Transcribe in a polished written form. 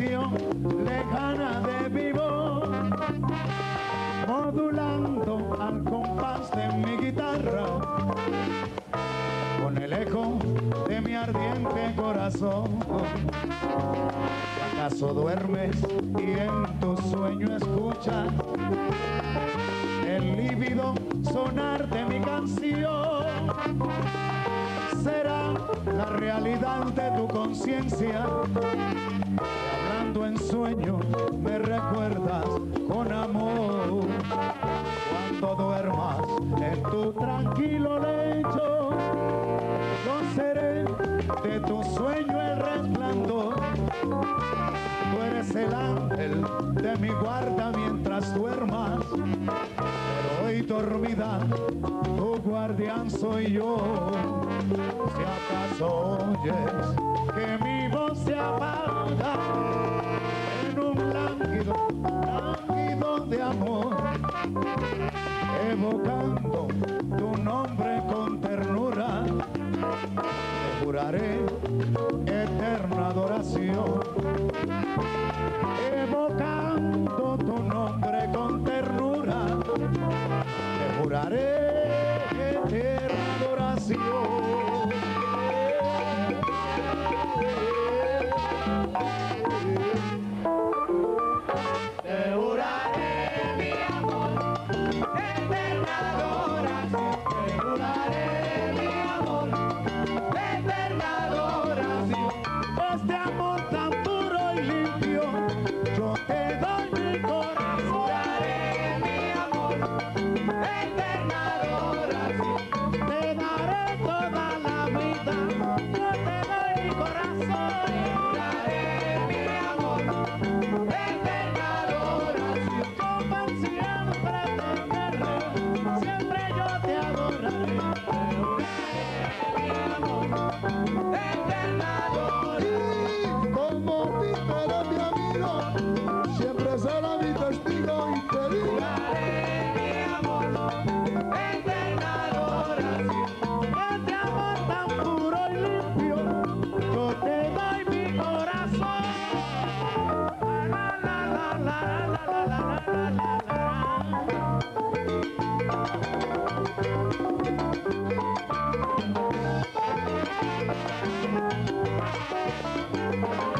sensación lejana de vivo, modulando al compás de mi guitarra, con el eco de mi ardiente corazón. ¿Acaso duermes y en tu sueño escuchas el lívido sonar de mi canción? Será la realidad de tu conciencia, hablando en sueño me recuerdas con amor. Cuando duermas en tu tranquilo lecho, yo seré de tu sueño el resplandor. Tú eres el ángel de mi guarda mientras duermas, pero hoy dormida tu guardián soy yo. Si acaso oyes que mi voz se apaga en un lánguido, lánguido de amor, evocando tu nombre con ternura, te juraré eterna adoración. Evocando tu nombre con ternura, te juraré eterna adoración. Te juraré mi amor, eterna adoración. Te juraré mi amor, eterna adoración. Este amor tan puro y limpio, yo te doy mi corazón. Te juraré mi amor, eterna adoración. Te daré toda la vida, yo te doy mi corazón. Te juraré mi amor, eterna adoración. Yo para siempre tenerlo, siempre yo te adoraré. Te juraré mi amor, eterna adoración. Como Pítero mi amigo, siempre será mi testigo y te digo. Te juraré mi amor, eterna adoración. Este amor tan puro y limpio, yo te doy mi corazón. La, la, la, la, la, la, la, la, la, la.